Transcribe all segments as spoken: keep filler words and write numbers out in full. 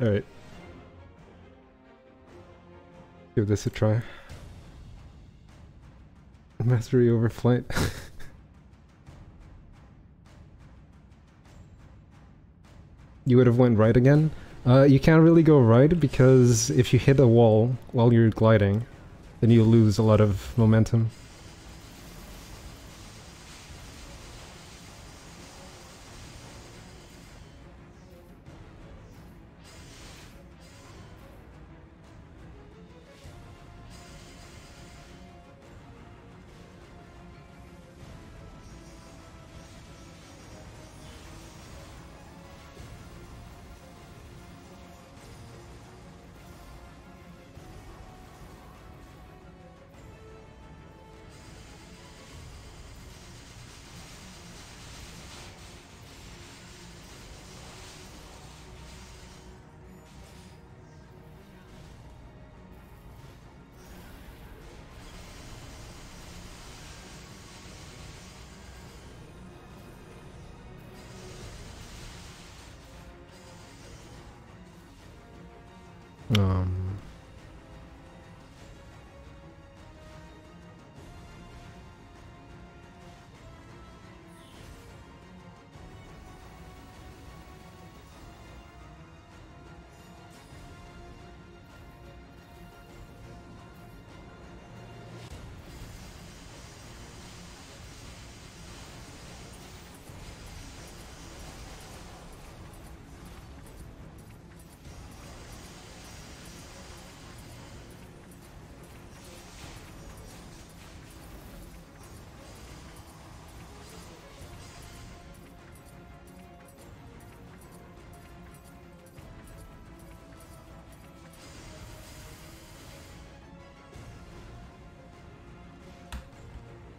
Alright. Give this a try. Mastery over flight. You would have went right again? Uh, you can't really go right because if you hit a wall while you're gliding, then you lose a lot of momentum. Um.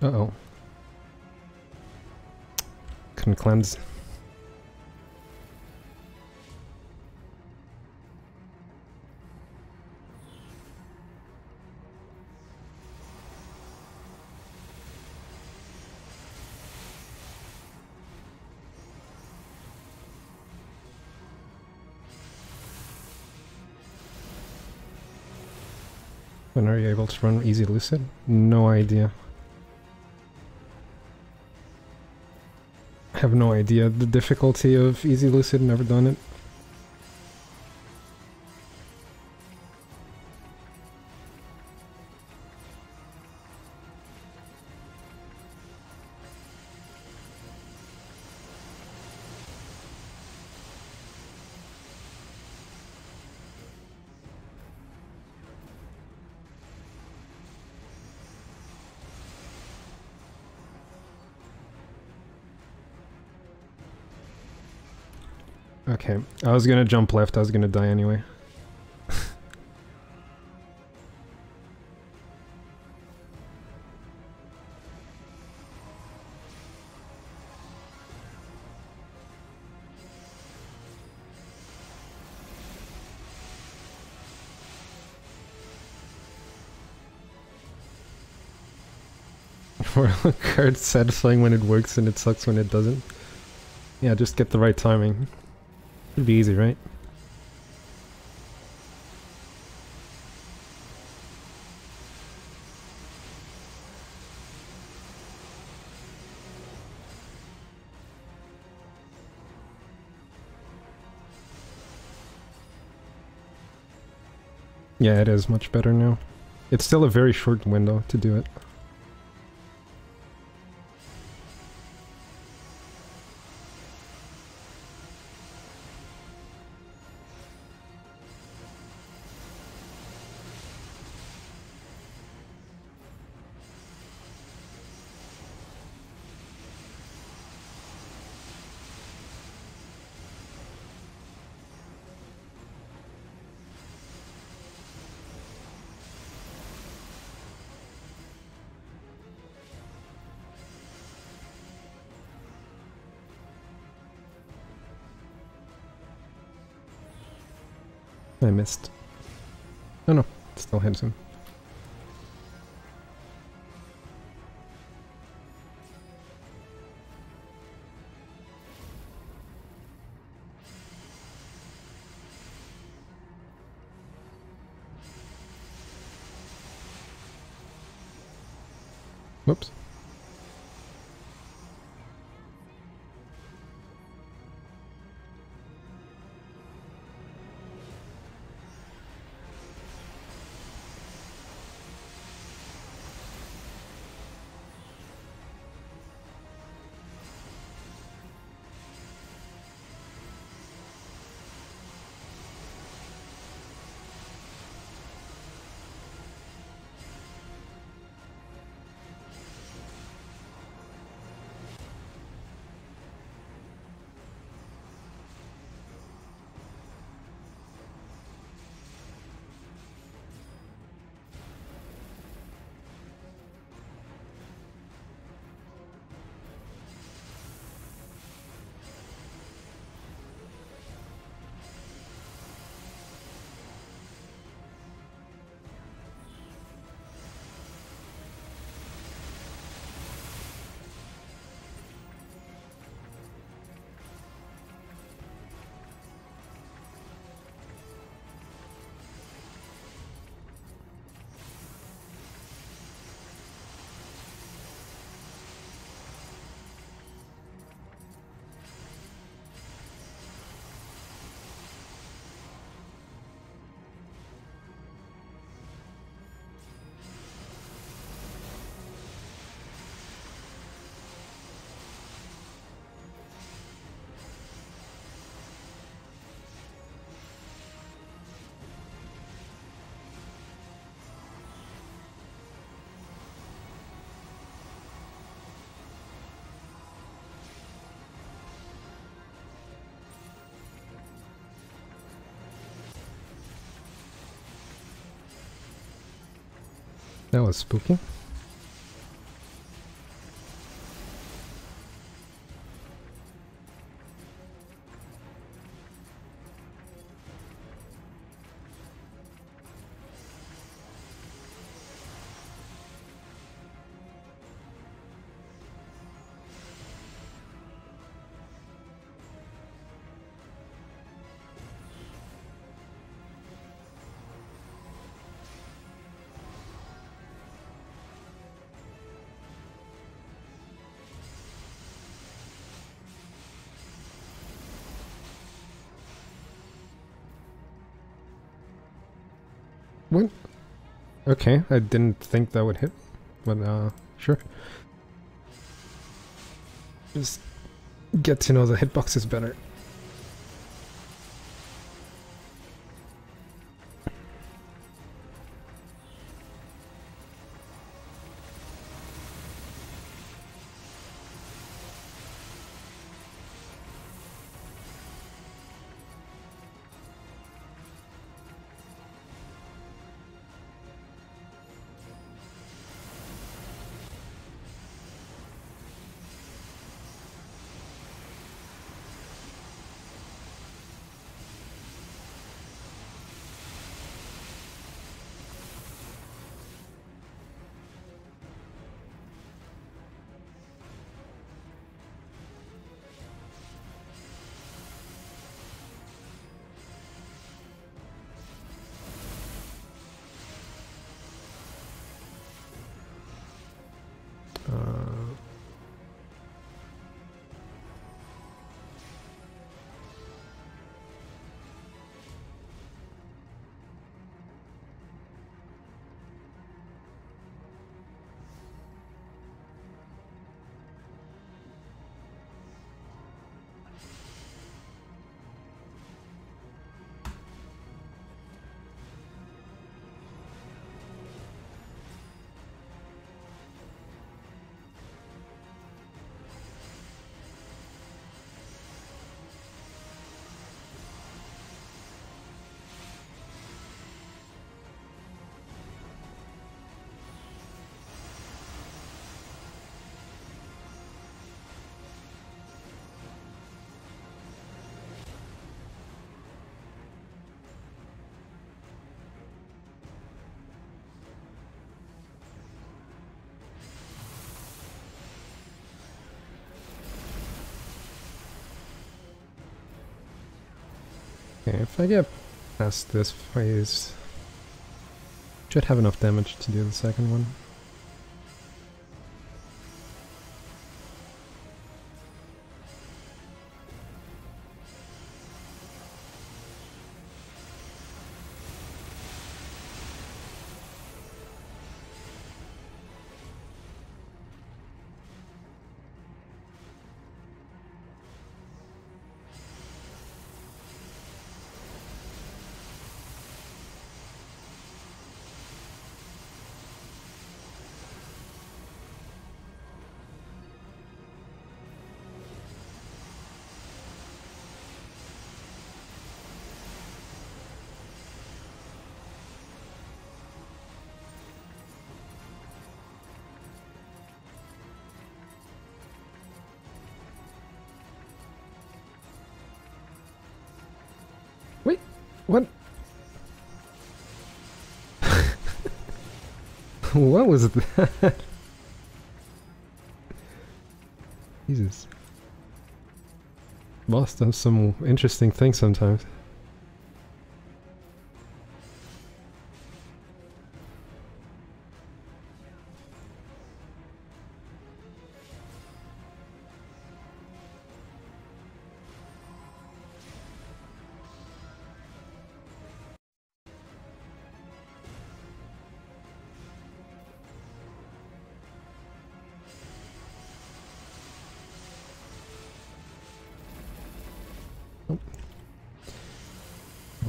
Uh-oh. Couldn't cleanse. When are you able to run Easy Lucid? No idea. I have no idea the difficulty of Easy Lucid, never done it. Okay, I was gonna jump left, I was gonna die anyway. Royal Guard's satisfying when it works and it sucks when it doesn't. Yeah, just get the right timing. It'd be easy, right? Yeah, it is much better now. It's still a very short window to do it. I missed. Oh no, it still hits him. Whoops. That was spooky. What? Okay, I didn't think that would hit, but uh, sure. Just get to know the hitboxes better. If I get past this phase, should have enough damage to do the second one. What? What was that? Jesus. Boss does some interesting things sometimes.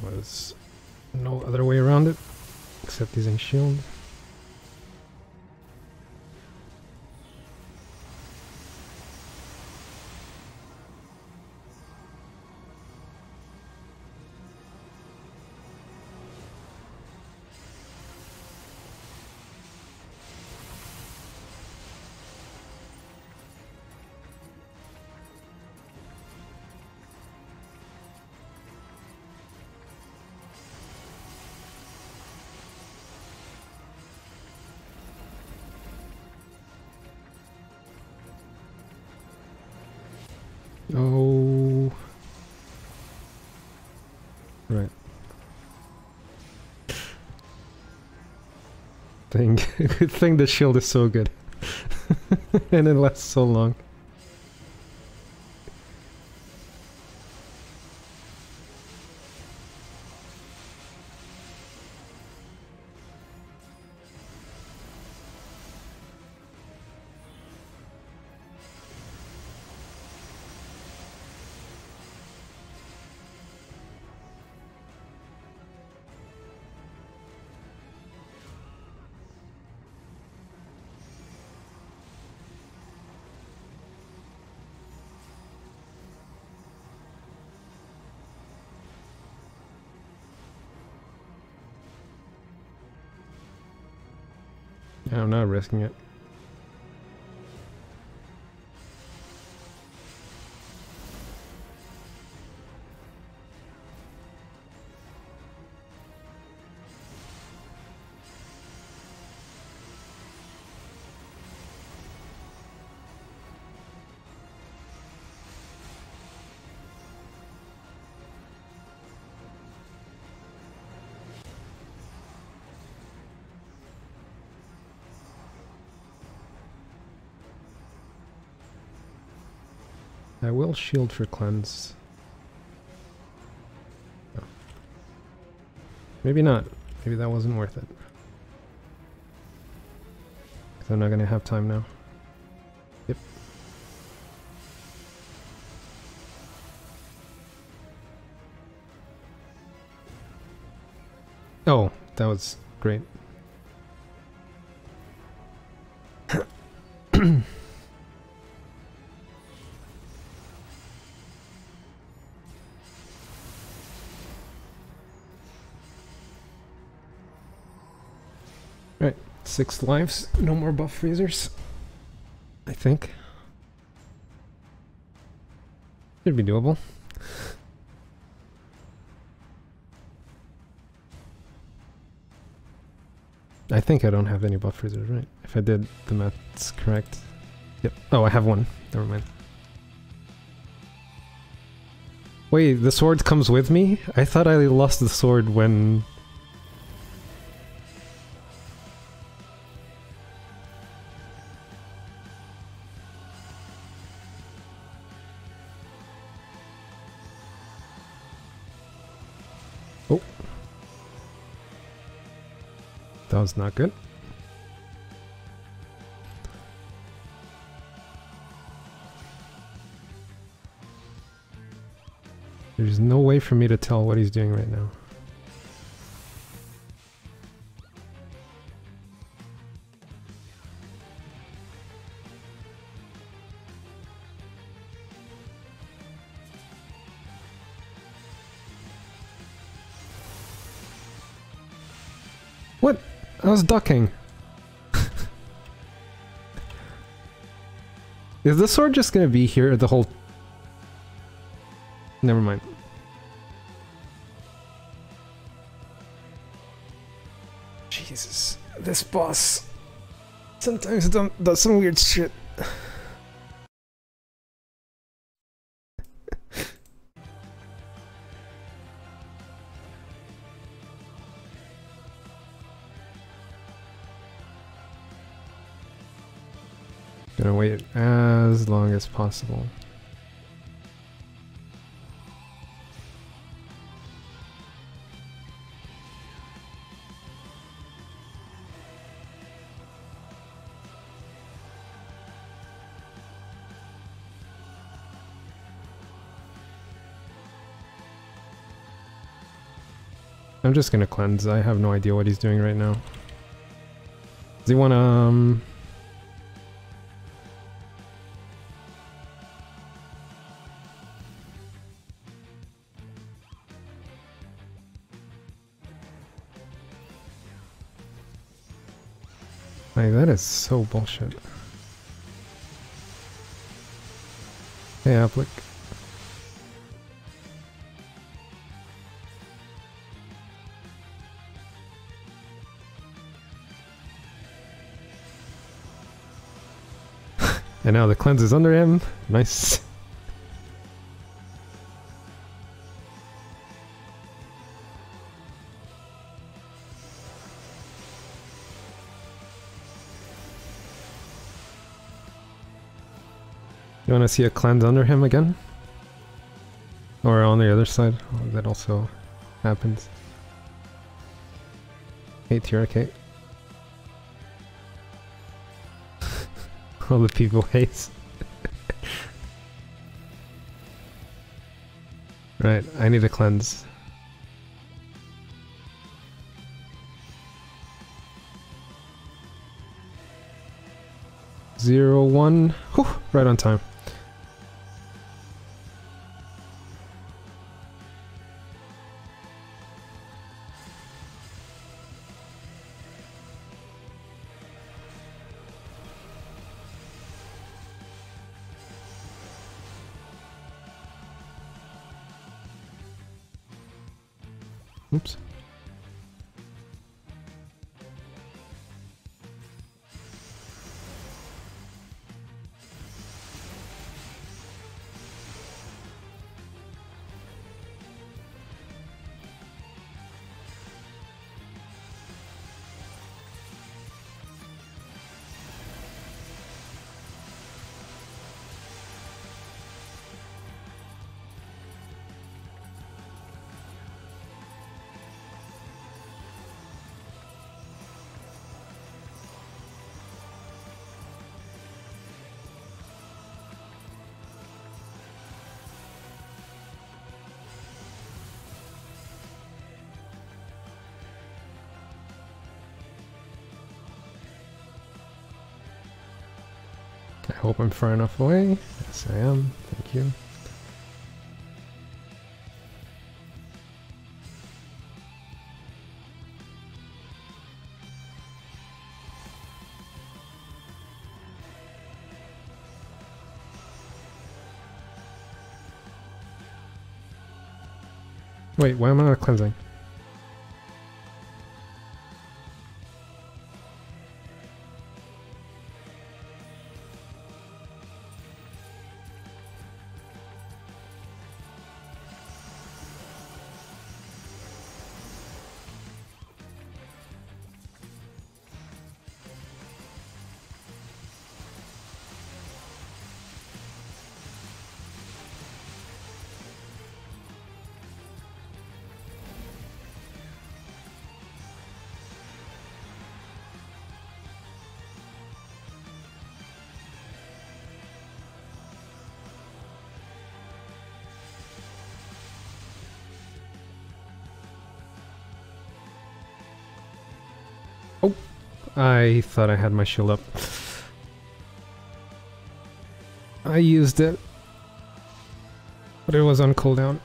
There's no other way around it except using shield. Oh, right. Thing, good thing the shield is so good, and it lasts so long. I'm not risking it. I will shield for cleanse. Oh. Maybe not. Maybe that wasn't worth it. 'Cause I'm not gonna have time now. Yep. Oh, that was great. Alright, six lives, no more buff freezers, I think. Should be doable. I think I don't have any buff freezers, right? If I did, the math's correct. Yep. Oh, I have one. Never mind. Wait, the sword comes with me? I thought I lost the sword when... Oh. That was not good. There's no way for me to tell what he's doing right now. What? I was ducking. Is the sword just gonna be here the whole... Never mind. Jesus, this boss sometimes does some weird shit. Gonna wait as long as possible. I'm just gonna cleanse. I have no idea what he's doing right now. Does he wanna, um... Like, that is so bullshit. Hey, Applic. And now the cleanse is under him. Nice. You want to see a cleanse under him again? Or on the other side? Oh, that also happens. Hey, T R K. All the people hate. Right, I need a cleanse. Zero one. Whew, right on time. Oops. I hope I'm far enough away. Yes, I am. Thank you. Wait, why am I not cleansing? Oh, I thought I had my shield up. I used it, but it was on cooldown.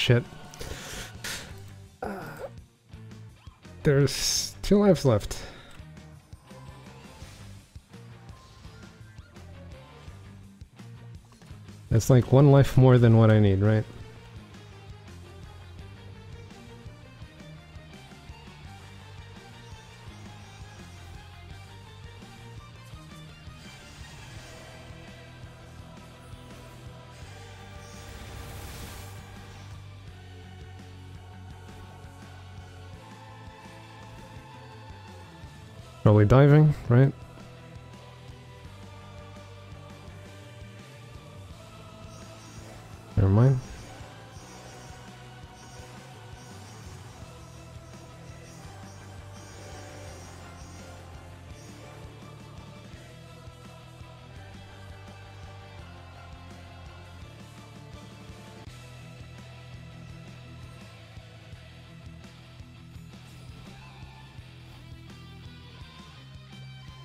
shit. Uh, there's two lives left. That's like one life more than what I need, right? Probably diving, right? Never mind.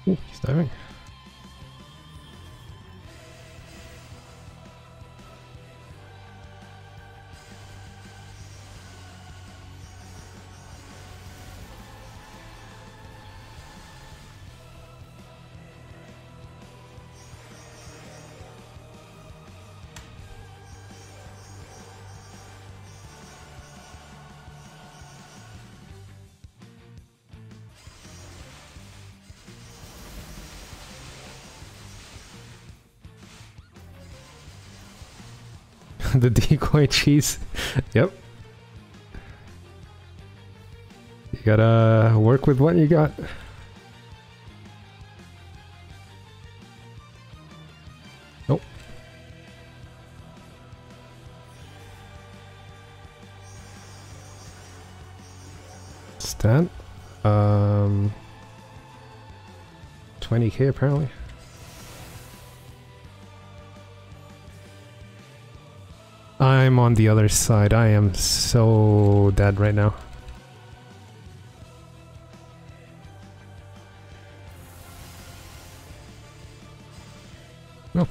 Ooh, he's diving. The decoy cheese. Yep. You gotta work with what you got. Nope. Stat. Um, twenty K apparently. I'm on the other side. I am so dead right now. No.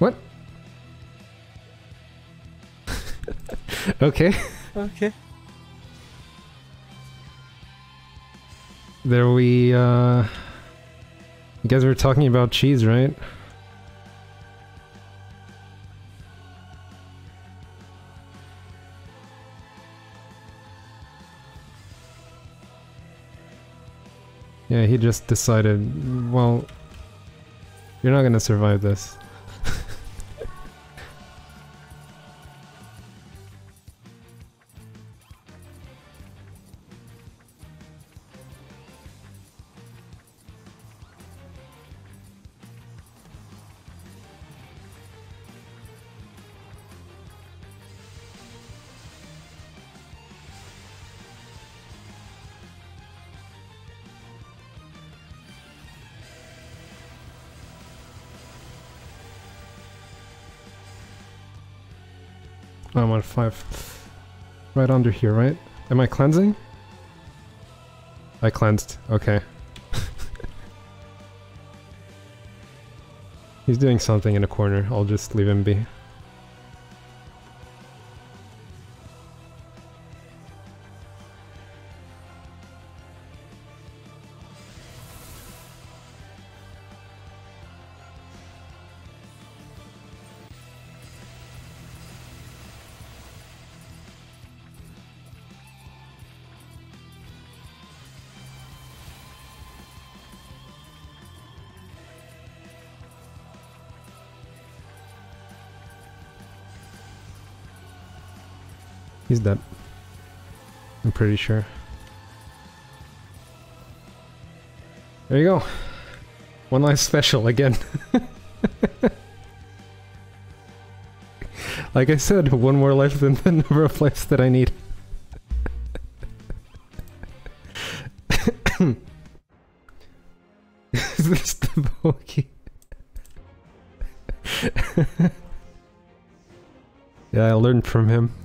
What? Okay. Okay. There we, uh... You guys were talking about cheese, right? Yeah, he just decided, well, you're not gonna survive this. I'm on five. Right under here, right? Am I cleansing? I cleansed. Okay. He's doing something in a corner. I'll just leave him be. He's dead. I'm pretty sure. There you go. One life special again. Like I said, one more life than the number of lives that I need. Is this the bogey? Yeah, I learned from him.